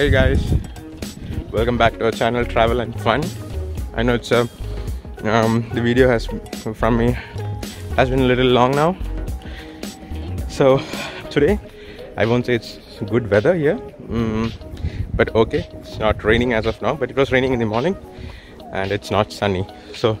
Hey guys, welcome back to our channel Travel and Fun. I know it's the video has been a little long now. So today I won't say it's good weather here, but okay, it's not raining as of now, but it was raining in the morning and it's not sunny. So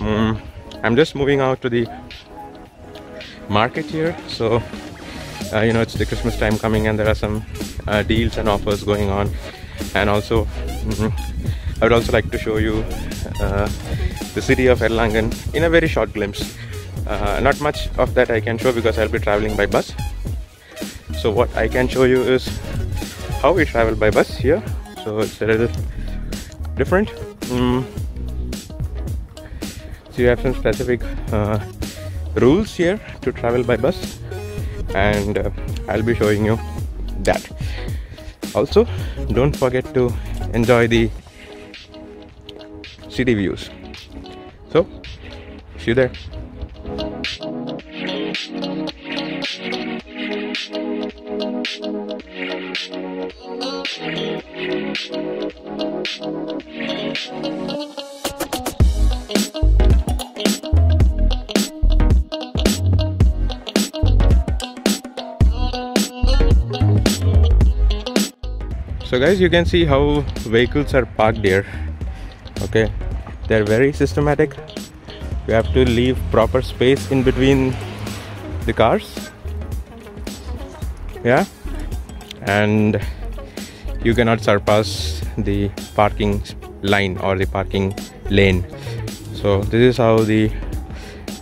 I'm just moving out to the market here. So you know, it's the Christmas time coming and there are some deals and offers going on, and also I would also like to show you the city of Erlangen in a very short glimpse. Not much of that I can show because I'll be traveling by bus. So what I can show you is how we travel by bus here. So it's a little different. So you have some specific rules here to travel by bus, and I'll be showing you that. Also, don't forget to enjoy the city views. So, see you there. So guys, you can see how vehicles are parked here. Okay, they're very systematic. You have to leave proper space in between the cars. Yeah, and you cannot surpass the parking line or the parking lane. So this is how the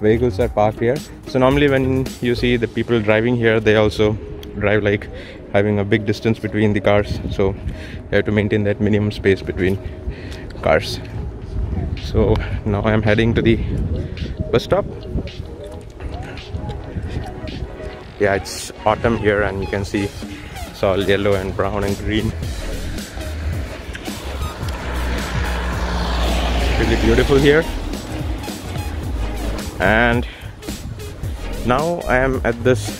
vehicles are parked here. So normally when you see the people driving here, they also drive like having a big distance between the cars, so you have to maintain that minimum space between cars. So now I'm heading to the bus stop. Yeah, it's autumn here and you can see it's all yellow and brown and green. Really beautiful here. And now I am at this,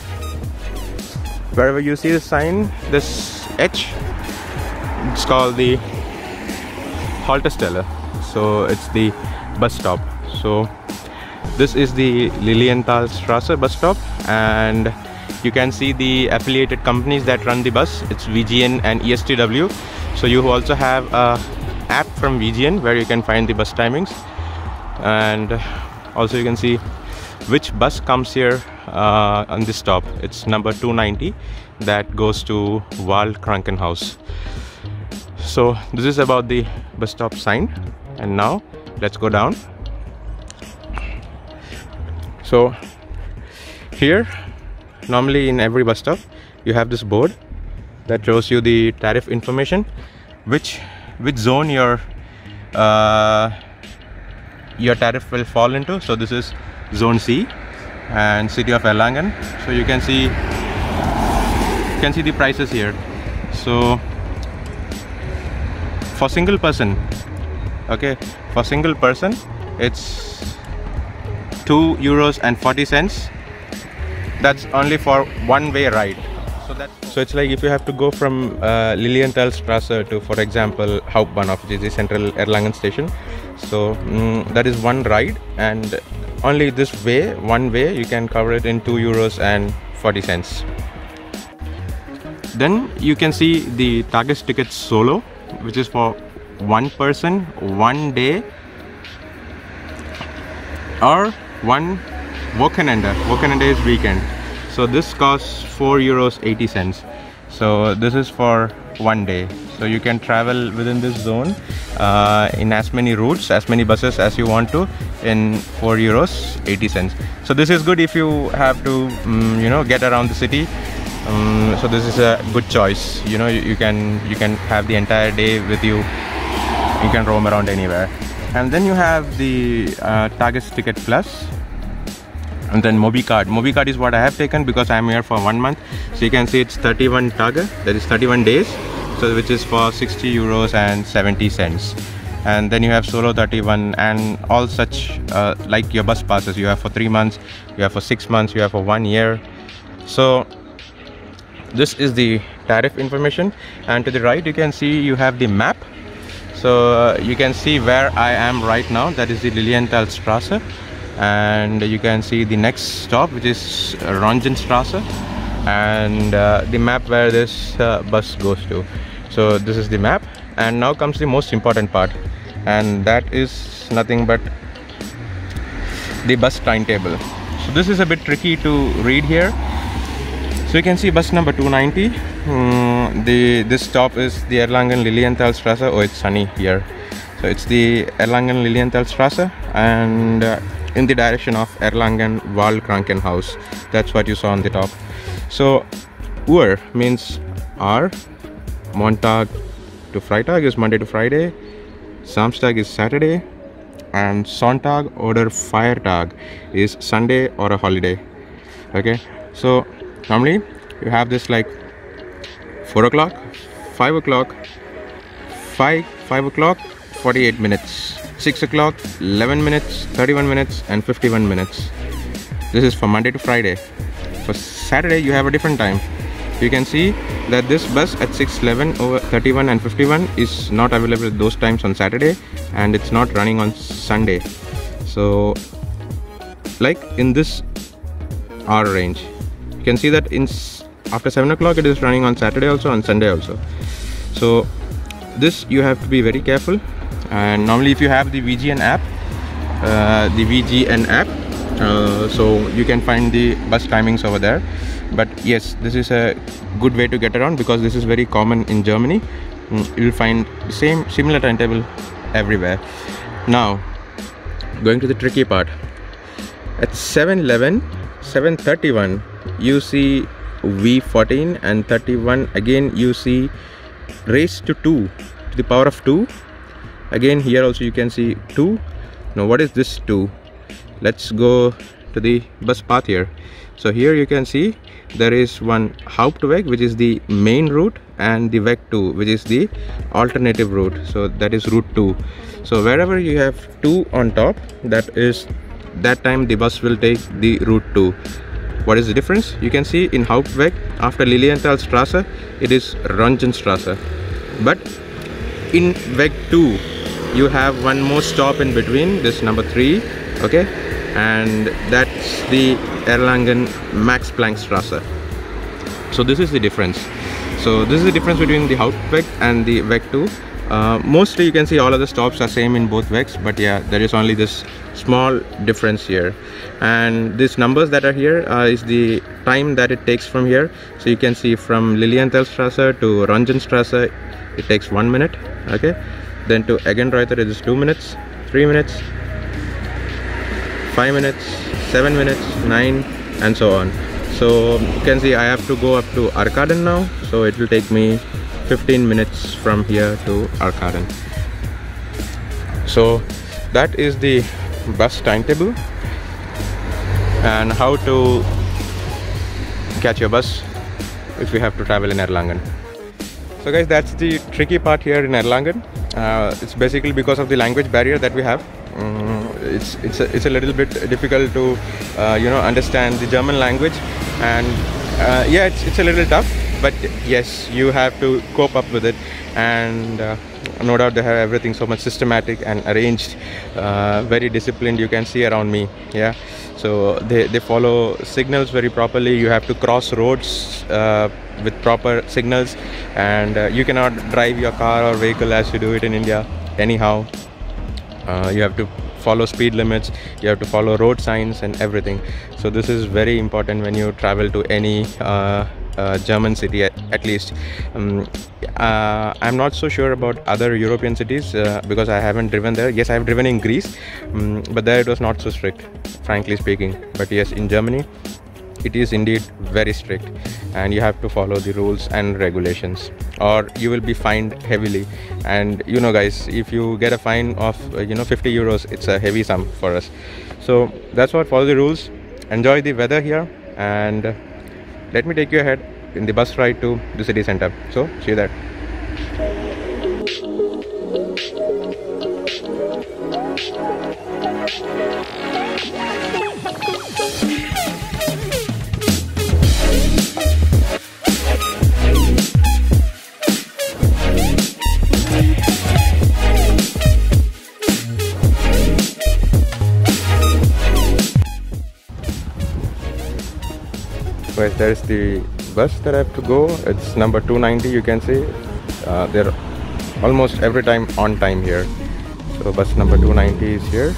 wherever you see the sign, this H, it's called the Haltestelle. So it's the bus stop. So this is the Lilienthalstrasse bus stop, and you can see the affiliated companies that run the bus. It's VGN and ESTW. So you also have an app from VGN where you can find the bus timings, and also you can see which bus comes here on this stop. It's number 290 that goes to Waldkrankenhaus. So this is about the bus stop sign, and now let's go down. So here normally in every bus stop you have this board that shows you the tariff information, which zone your tariff will fall into. So this is Zone C and city of Erlangen. So you can see the prices here. So for single person, okay, for single person it's €2.40. That's only for one way ride. So that's, so it's like if you have to go from Lilienthalstrasse to, for example, Hauptbahnhof, which is the central Erlangen station. So that is one ride, and only this way, one way, you can cover it in €2.40. Then you can see the Tages Ticket Solo, which is for one person, one day, or one Wochenende. Wochenende is weekend. So this costs €4.80. So this is for one day. So you can travel within this zone in as many routes, as many buses as you want to, in €4.80. So this is good if you have to, you know, get around the city. So this is a good choice. You know, you can have the entire day with you. You can roam around anywhere. And then you have the Tages Ticket Plus, and then Mobi Card. Mobi Card is what I have taken because I am here for 1 month. So you can see it's 31 Tage, that is 31 days. So which is for €60.70. And then you have Solo 31 and all such, like your bus passes. You have for 3 months, you have for 6 months, you have for 1 year. So this is the tariff information, and to the right you can see you have the map. So you can see where I am right now, that is the Lilienthalstrasse, and you can see the next stop, which is Rongenstrasse, and the map where this bus goes to. So this is the map, and now comes the most important part, and that is nothing but the bus timetable. So this is a bit tricky to read here. So you can see bus number 290. This stop is the Erlangen Lilienthalstrasse. Oh, it's sunny here. So it's the Erlangen Lilienthalstrasse, and in the direction of Erlangen Waldkrankenhaus. That's what you saw on the top. So Uhr means hour. Montag to Freitag is Monday to Friday. Samstag is Saturday, and Sonntag or Feiertag is Sunday or a holiday. Okay, so normally you have this like 4 o'clock, 5 o'clock, 5 o'clock, 48 minutes, 6 o'clock, 11 minutes, 31 minutes, and 51 minutes. This is for Monday to Friday. For Saturday you have a different time. You can see that this bus at 6:11 over 31 and 51 is not available at those times on Saturday, and it's not running on Sunday. So like in this hour range, you can see that in after 7 o'clock it is running on Saturday also, on Sunday also. So this you have to be very careful. And normally if you have the VGN app, so you can find the bus timings over there. But yes, this is a good way to get around, because this is very common in Germany. You'll find similar timetable everywhere. Now going to the tricky part. At 7:11, 7:31 you see V14, and 31 again you see raised to 2 to the power of 2. Again here also you can see 2. Now what is this 2? Let's go to the bus path here. So here you can see there is one Hauptweg, which is the main route, and the Weg 2, which is the alternative route. So that is route 2. So wherever you have 2 on top, that time the bus will take the route 2. What is the difference? You can see in Hauptweg, after Lilienthalstrasse it is Rongenstrasse, but in Weg 2 you have one more stop in between, this number 3. Okay, and that's the Erlangen Max Planck Strasse. So this is the difference. So this is the difference between the Hauptweg and the Weg 2. Mostly you can see all of the stops are same in both Wegs, but yeah, there is only this small difference here. And these numbers that are here is the time that it takes from here. So you can see from Lilienthalstrasse to Rongenstrasse it takes 1 minute. Okay, then to Egenreuther it is 2 minutes, 3 minutes, 5 minutes, 7 minutes, 9, and so on. So you can see I have to go up to Arkaden now, so it will take me 15 minutes from here to Arkaden. So that is the bus timetable and how to catch your bus if you have to travel in Erlangen. So guys, that's the tricky part here in Erlangen. It's basically because of the language barrier that we have. It's a little bit difficult to understand the German language, and yeah, it's a little tough, but yes, you have to cope up with it. And no doubt they have everything so much systematic and arranged, very disciplined. You can see around me, yeah. So they follow signals very properly. You have to cross roads with proper signals, and you cannot drive your car or vehicle as you do it in India anyhow. You have to follow speed limits, you have to follow road signs and everything. So this is very important when you travel to any German city, at least. I'm not so sure about other European cities because I haven't driven there. Yes, I have driven in Greece, but there it was not so strict, frankly speaking. But yes, in Germany it is indeed very strict, and you have to follow the rules and regulations, or you will be fined heavily. And you know guys, if you get a fine of 50 euros, it's a heavy sum for us. So that's what, follow the rules, enjoy the weather here, and let me take you ahead in the bus ride to the city center. So see you there. But there's the bus that I have to go. It's number 290, you can see. They're almost every time on time here. So bus number 290 is here.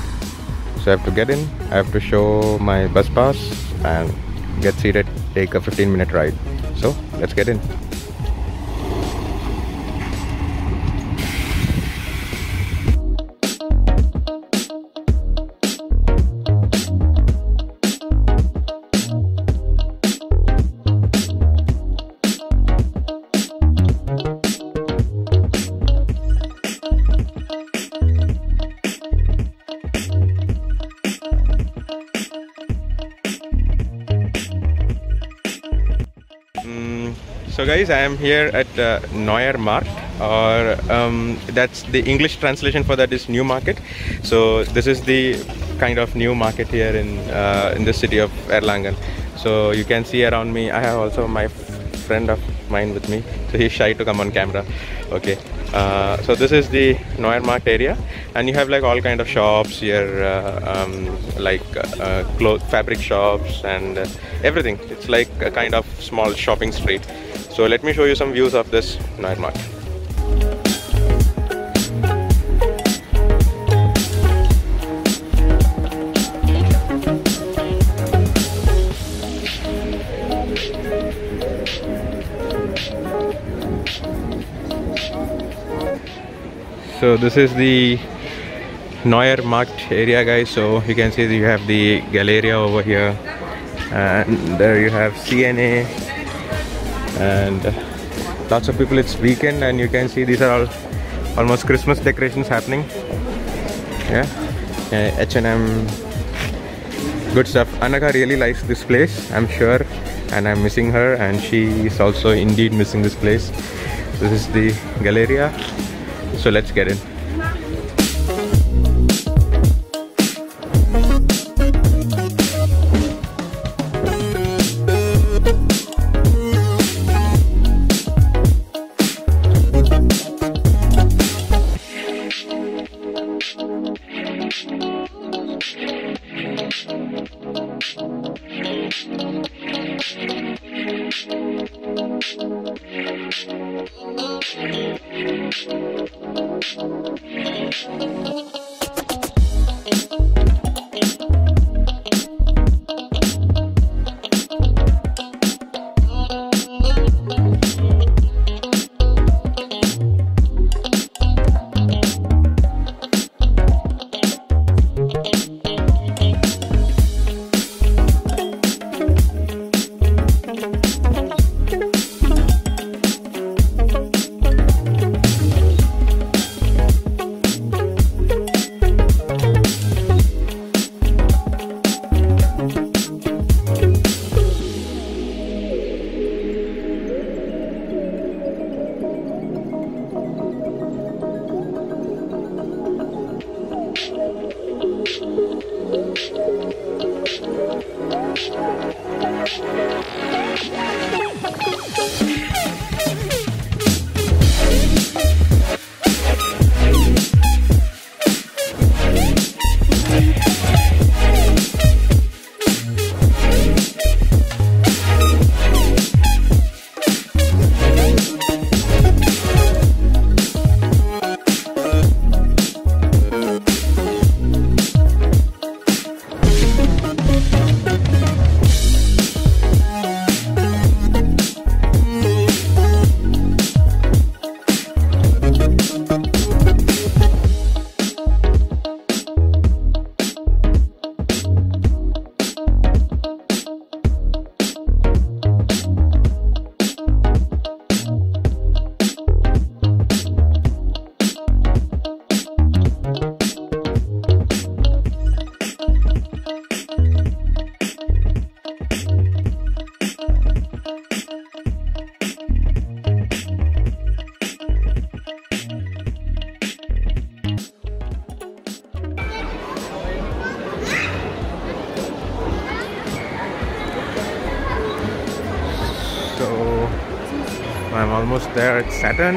So I have to get in, I have to show my bus pass and get seated, take a 15-minute ride. So let's get in. So guys, I am here at Neuer Markt, or that's the English translation for that is new market. So this is the kind of new market here in the city of Erlangen. So you can see around me, I have also my friend of mine with me, so he's shy to come on camera. Okay, so this is the Neuer Markt area, and you have like all kind of shops here, fabric shops and everything. It's like a kind of small shopping street. So let me show you some views of this Neuer Markt. So this is the Neuer Markt area, guys. So you can see you have the Galeria over here, and there you have CNA. And lots of people, it's weekend, and you can see these are all almost Christmas decorations happening. Yeah, H&M, good stuff. Anaka really likes this place, I'm sure, and I'm missing her, and she is also indeed missing this place. This is the Galeria, so let's get in. I'm almost there at Saturn.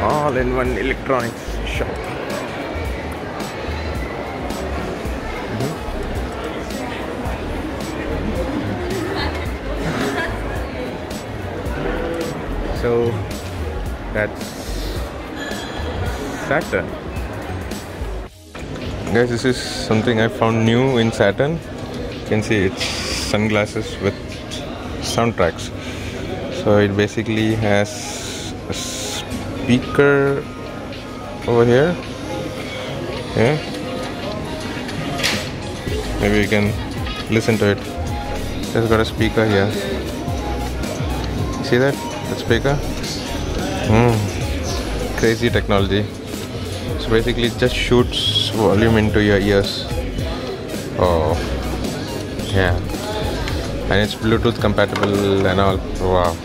All in one electronics shop. That's Saturn. Guys, this is something I found new in Saturn. You can see it's sunglasses with soundtracks. So it basically has a speaker over here. Yeah. Maybe you can listen to it. It's got a speaker here. See that? That speaker? Crazy technology. So basically it just shoots volume into your ears. Oh yeah. And it's Bluetooth compatible and all. Wow.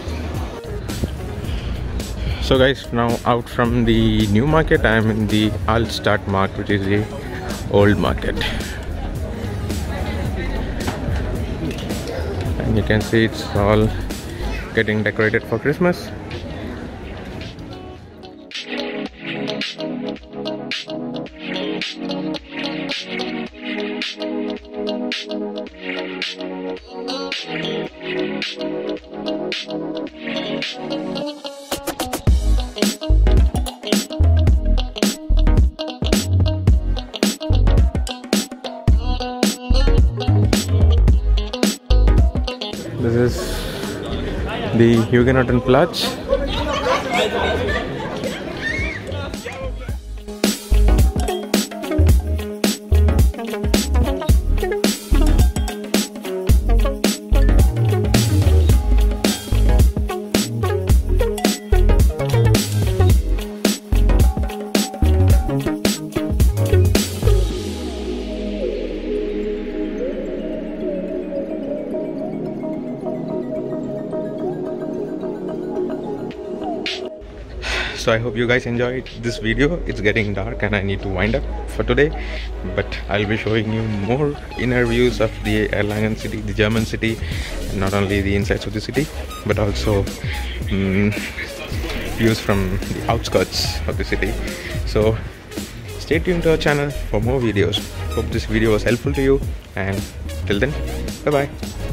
So guys, now out from the new market, I am in the Altstadt Markt, which is the old market. And you can see it's all getting decorated for Christmas. This is the Platz. So I hope you guys enjoyed this video. It's getting dark and I need to wind up for today, but I'll be showing you more inner views of the Erlangen city, the German city, and not only the insides of the city, but also views from the outskirts of the city. So stay tuned to our channel for more videos. Hope this video was helpful to you, and till then, bye bye.